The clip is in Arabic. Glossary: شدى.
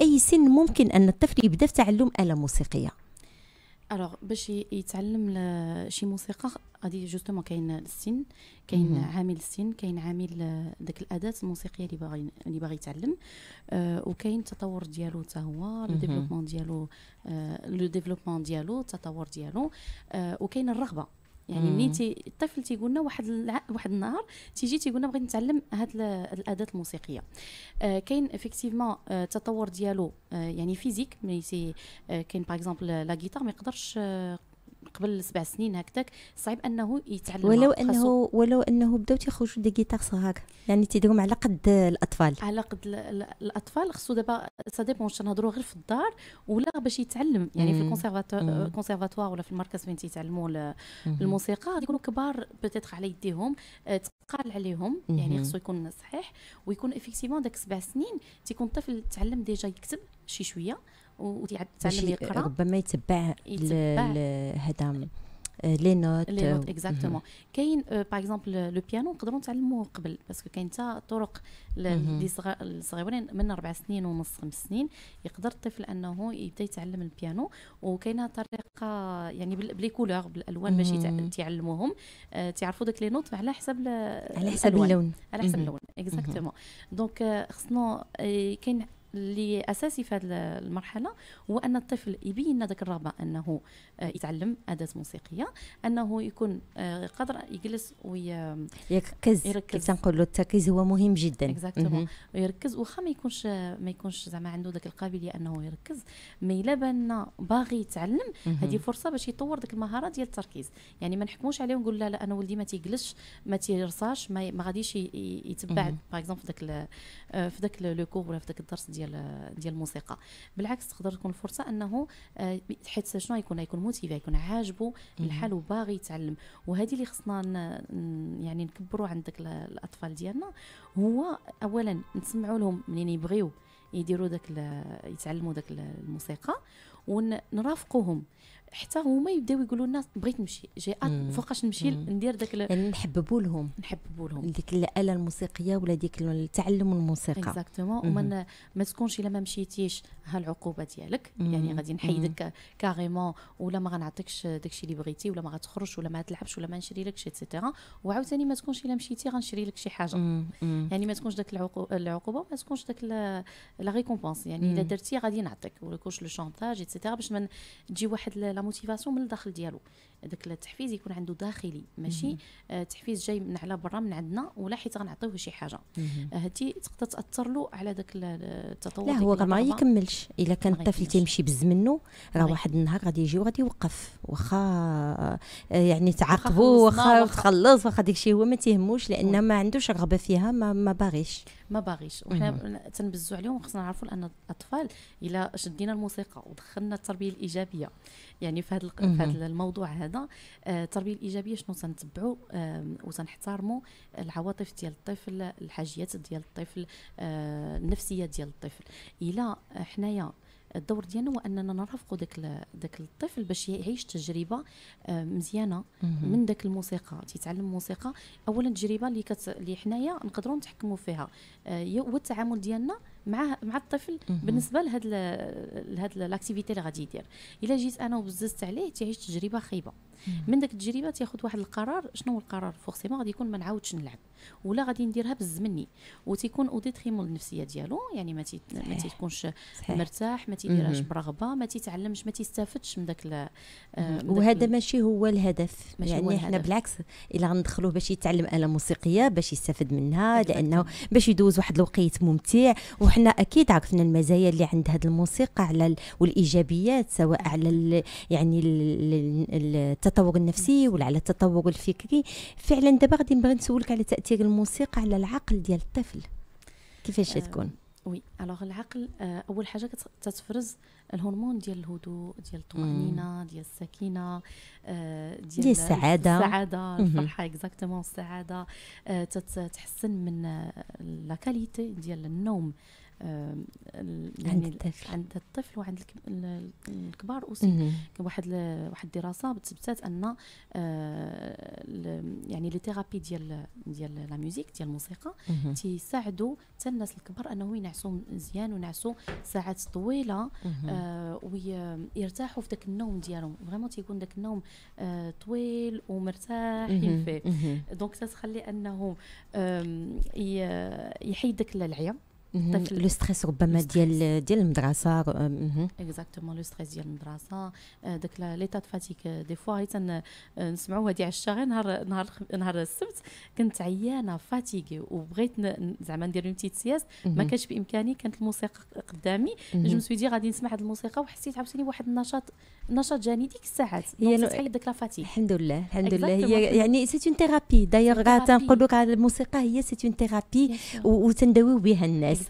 أي سن ممكن أن الطفل يبدأ في تعلم آلة موسيقية؟ الوغ باش يتعلم شي موسيقى غادي جوستومون كاين السن، كاين عامل السن، كاين عامل داك الاداه الموسيقيه اللي باغي يتعلم، وكاين التطور ديالو حتى هو، لو ديفلوبمون ديالو التطور ديالو، وكاين الرغبه. يعني ملي الطفل تيقولنا واحد النهار تيجي تيقولنا بغيت نتعلم هاد الاداه الموسيقيه، كاين افيكتيفمون التطور ديالو يعني فيزيك. ملي كاين باغ اكزومبل لا غيتار ما يقدرش قبل 7 سنين هكذاك صعيب انه يتعلم، ولو انه بداو تيخرجوا دي غيتار صغار، يعني تيديرهم على قد الاطفال. خصو دابا سا ديبون واش نهضروا غير في الدار ولا باش يتعلم يعني في الكونسيرفاتوار ولا في المركز فين تيتعلموا الموسيقى غادي يكونوا كبار بوتيتر على يديهم، تقال عليهم. يعني خصو يكون صحيح ويكون افيكتيفمون داك 7 سنين تيكون الطفل تعلم ديجا يكتب شي شويه وتعلم يقرا، ربما يتبع هذا لي نوت اكزاكتومون. كاين باغ اكزومبل لو بيانو نقدروا نتعلموه قبل، باسكو كاين حتى طرق اللي صغيرين من 4 سنين ونص 5 سنين يقدر الطفل انه يبدا يتعلم البيانو، وكاينه طريقه يعني بلي كولور بالالوان باش تعلموهم، تعرفوا داك لي نوت على حسب اللون، على حسب اللون اكزاكتومون. دونك خصنا كاين اللي اساسي في هذه المرحله هو ان الطفل يبين لنا ذاك الرغبه انه يتعلم اداه موسيقيه، انه يكون قادر يجلس ويركز. تنقول له التركيز هو مهم جدا اكزاكتومون، ويركز واخا ما يكونش زعما عنده ذاك القابليه انه يركز، مي الا بان باغي يتعلم هذه فرصه باش يطور ذاك المهاره ديال التركيز. يعني ما نحكموش عليه ونقول لا انا ولدي ما تيجلسش ما تيرصاش ما غاديش يتبع باغ اكزومبل في ذاك لو كور ولا في ذاك الدرس ديال الموسيقى. بالعكس تقدر تكون فرصه انه حيت شنو يكون موتيفي، يكون عاجبو الحال وباغي يتعلم. وهذه اللي خصنا يعني نكبروا عند داك الاطفال ديالنا، هو اولا نسمعوا لهم منين يبغيو يديروا داك يتعلموا داك الموسيقى، ونرافقوهم حتى هما يبداو يقولوا لنا بغيت نمشي جي فوقاش نمشي ندير داك يعني نحببوا لهم ديك الاله الموسيقيه ولا ديك التعلم الموسيقى اكزاكتومون. وما تكونش الا ما مشيتيش ها العقوبه ديالك، يعني غادي نحيدك كاريمون ولا ما غنعطيكش داكشي اللي بغيتي ولا ما غتخرجش ولا ما تلعبش ولا ما نشري لكش ايتترا. وعاوتاني ما تكونش الا مشيتي غنشري لك شي حاجه، يعني ما تكونش داك العقوبه وما تكونش داك لا ريكومبونس، يعني الا درتي غادي نعطيك ولا كوش لو شونتاج ايتترا، باش ما تجي واحد لا موتيفاسيون من الداخل ديالو. داك التحفيز يكون عنده داخلي، ماشي تحفيز جاي من على برا من عندنا ولا حيت غنعطيوه شي حاجه، هادي تقدر تاثر له على داك التطور. لا هو ما يكملش الا كان الطفل تيمشي بزمنو، راه واحد النهار غادي يجي وغادي يوقف، واخا يعني تعاقبوا واخا تخلص واخا داكشي هو ما تيهموش، لان ما عندوش رغبه فيها، ما باغيش. وحنا تنبزو عليهم، خصنا نعرفوا ان الاطفال الا شدينا الموسيقى ودخلنا التربيه الايجابيه يعني في هذا الموضوع هذا، التربيه الايجابيه شنو تنتبعوا وتنحترموا العواطف ديال الطفل، الحاجيات ديال الطفل، النفسيه ديال الطفل. الا حنايا الدور ديالنا هو اننا نرافقوا داك الطفل باش يعيش تجربه مزيانه من داك الموسيقى، تيتعلم موسيقى. اولا تجربه اللي حنايا نقدروا نتحكموا فيها، هو التعامل ديالنا مع الطفل بالنسبه لهاد لاكتيفيتي اللي غادي يدير. الا جيت انا وبززت عليه تعيش تجربه خايبه، من داك التجربه تاخذ واحد القرار. شنو هو القرار؟ فورسيمون غادي يكون ما نعاودش نلعب ولا غادي نديرها بالزمني، وتيكون او ديتريمون النفسيه ديالو، يعني ما تيكونش مرتاح، ما تيديرهاش برغبه، ما تيتعلمش، ما تيستافدش من داك. وهذا ماشي هو الهدف، يعني حنا بالعكس الا غندخلوه باش يتعلم اله موسيقيه باش يستافد منها، لانه باش يدوز واحد الوقت ممتع. وحنا اكيد عرفنا المزايا اللي عند هذه الموسيقى والايجابيات، سواء على يعني التطور النفسي ولا على التطور الفكري. فعلا دابا غادي نبغي نسولك على تاثير الموسيقى على العقل ديال الطفل، كيفاش تكون؟ وي الوغ العقل اول حاجه تتفرز الهرمون ديال الهدوء، ديال الطمأنينة، ديال السكينة، ديال السعادة، الفرحة اكزاكتومون السعادة. تتحسن من لا كاليتي ديال النوم يعني عند الطفل وعند الكبار اوسي. واحد الدراسه بتثبتات ان يعني لي ثيرابي ديال لا ميوزيك ديال الموسيقى تيساعدوا حتى الناس الكبار انهم ينعسوا مزيان وينعسوا ساعات طويله ويرتاحوا في ذاك النوم ديالهم، فريمون تيكون ذاك النوم طويل ومرتاحين فيه. دونك تتخلي انهم يحيد ذاك العيا لو ستريس ربما ديال المدرسه. اكزاكتومون لو ستريس ديال المدرسه، داك ليطا دو فاتيك دي فوا حيت نسمعوا هذه عشا غير نهار السبت كنت عيانه فاتيكي وبغيت زعما ندير اون بتيت سياس، ما كانش بامكاني، كانت الموسيقى قدامي جو مسويدي غادي نسمع هذه الموسيقى وحسيت عاوتاني واحد النشاط جاني ديك الساعات تحيد داك لا فاتيك. الحمد لله هي يعني سي اون ثيرابي دايوغ، غاتنقولوا الموسيقى هي سي اون ثيرابي وتنداويو بها الناس.